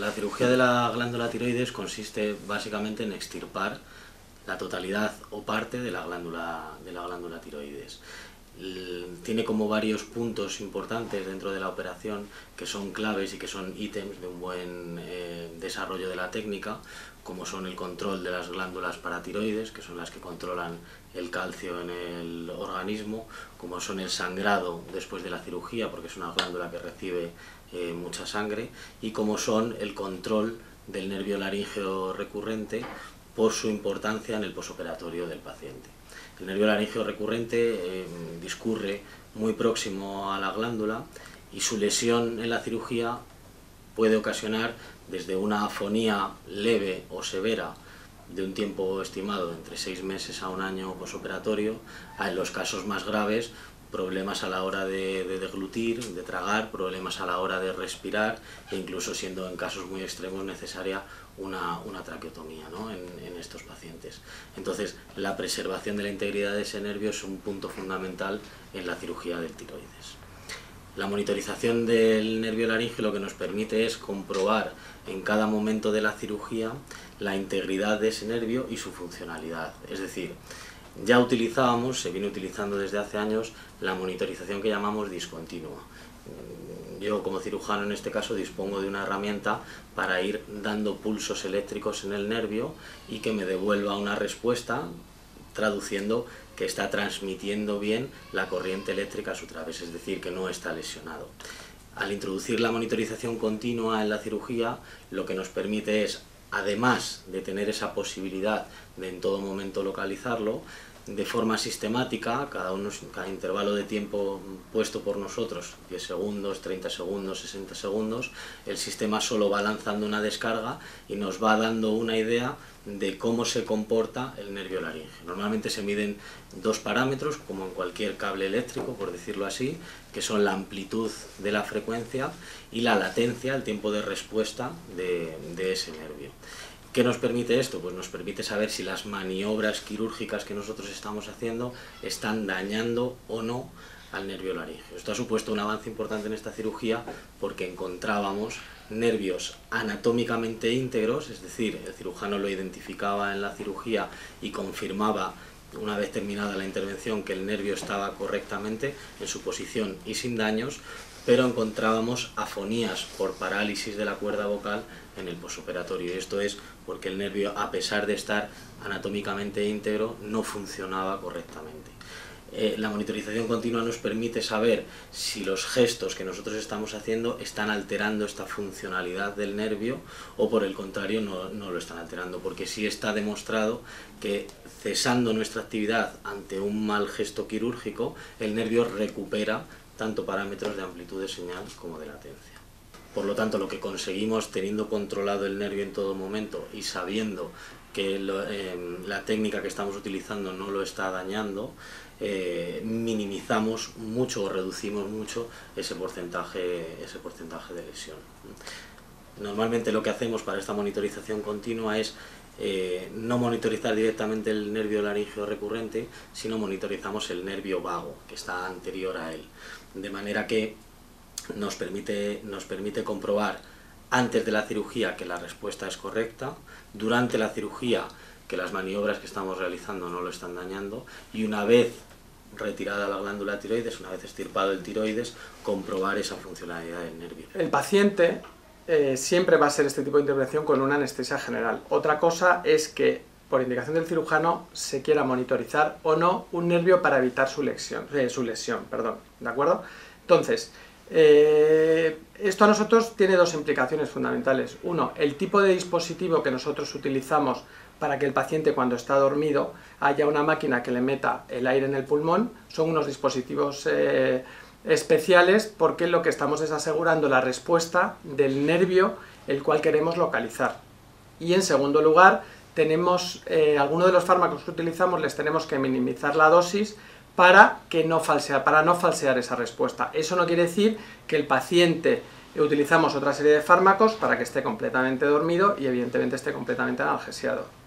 La cirugía de la glándula tiroides consiste básicamente en extirpar la totalidad o parte de la glándula tiroides. Tiene como varios puntos importantes dentro de la operación que son claves y que son ítems de un buen desarrollo de la técnica, como son el control de las glándulas paratiroides, que son las que controlan el calcio en el organismo, como son el sangrado después de la cirugía, porque es una glándula que recibe mucha sangre, y como son el control del nervio laríngeo recurrente por su importancia en el posoperatorio del paciente. El nervio laríngeo recurrente discurre muy próximo a la glándula y su lesión en la cirugía puede ocasionar desde una afonía leve o severa de un tiempo estimado entre 6 meses a 1 año posoperatorio, a en los casos más graves problemas a la hora de deglutir, de tragar, problemas a la hora de respirar e incluso siendo en casos muy extremos necesaria una traqueotomía, ¿no? en estos pacientes. Entonces, la preservación de la integridad de ese nervio es un punto fundamental en la cirugía del tiroides. La monitorización del nervio laríngeo lo que nos permite es comprobar en cada momento de la cirugía la integridad de ese nervio y su funcionalidad, es decir, ya utilizábamos, se viene utilizando desde hace años, la monitorización que llamamos discontinua. Yo como cirujano en este caso dispongo de una herramienta para ir dando pulsos eléctricos en el nervio y que me devuelva una respuesta traduciendo que está transmitiendo bien la corriente eléctrica a su través, es decir, que no está lesionado. Al introducir la monitorización continua en la cirugía, lo que nos permite es, además de tener esa posibilidad de en todo momento localizarlo, de forma sistemática, cada intervalo de tiempo puesto por nosotros, 10 segundos, 30 segundos, 60 segundos, el sistema solo va lanzando una descarga y nos va dando una idea de cómo se comporta el nervio laríngeo. Normalmente se miden 2 parámetros, como en cualquier cable eléctrico, por decirlo así, que son la amplitud de la frecuencia y la latencia, el tiempo de respuesta de ese nervio. ¿Qué nos permite esto? Pues nos permite saber si las maniobras quirúrgicas que nosotros estamos haciendo están dañando o no al nervio laríngeo. Esto ha supuesto un avance importante en esta cirugía porque encontrábamos nervios anatómicamente íntegros, es decir, el cirujano lo identificaba en la cirugía y confirmaba una vez terminada la intervención que el nervio estaba correctamente en su posición y sin daños, pero encontrábamos afonías por parálisis de la cuerda vocal en el posoperatorio. Esto es porque el nervio, a pesar de estar anatómicamente íntegro, no funcionaba correctamente. La monitorización continua nos permite saber si los gestos que nosotros estamos haciendo están alterando esta funcionalidad del nervio o por el contrario no lo están alterando, porque sí está demostrado que cesando nuestra actividad ante un mal gesto quirúrgico, el nervio recupera tanto parámetros de amplitud de señal como de latencia. Por lo tanto, lo que conseguimos teniendo controlado el nervio en todo momento y sabiendo que la técnica que estamos utilizando no lo está dañando, minimizamos mucho o reducimos mucho ese porcentaje de lesión. Normalmente lo que hacemos para esta monitorización continua es no monitorizar directamente el nervio laríngeo recurrente, sino monitorizamos el nervio vago, que está anterior a él, de manera que nos permite comprobar antes de la cirugía que la respuesta es correcta, durante la cirugía que las maniobras que estamos realizando no lo están dañando y una vez retirada la glándula tiroides, una vez extirpado el tiroides, comprobar esa funcionalidad del nervio. El paciente siempre va a hacer este tipo de intervención con una anestesia general. Otra cosa es que por indicación del cirujano se quiera monitorizar o no un nervio para evitar su lesión, ¿de acuerdo? Entonces, esto a nosotros tiene 2 implicaciones fundamentales. 1, el tipo de dispositivo que nosotros utilizamos para que el paciente cuando está dormido haya una máquina que le meta el aire en el pulmón. Son unos dispositivos especiales porque lo que estamos es asegurando la respuesta del nervio el cual queremos localizar. Y en segundo lugar, tenemos algunos de los fármacos que utilizamos les tenemos que minimizar la dosis para no falsear esa respuesta. Eso no quiere decir que el paciente utilizamos otra serie de fármacos para que esté completamente dormido y evidentemente esté completamente analgesiado.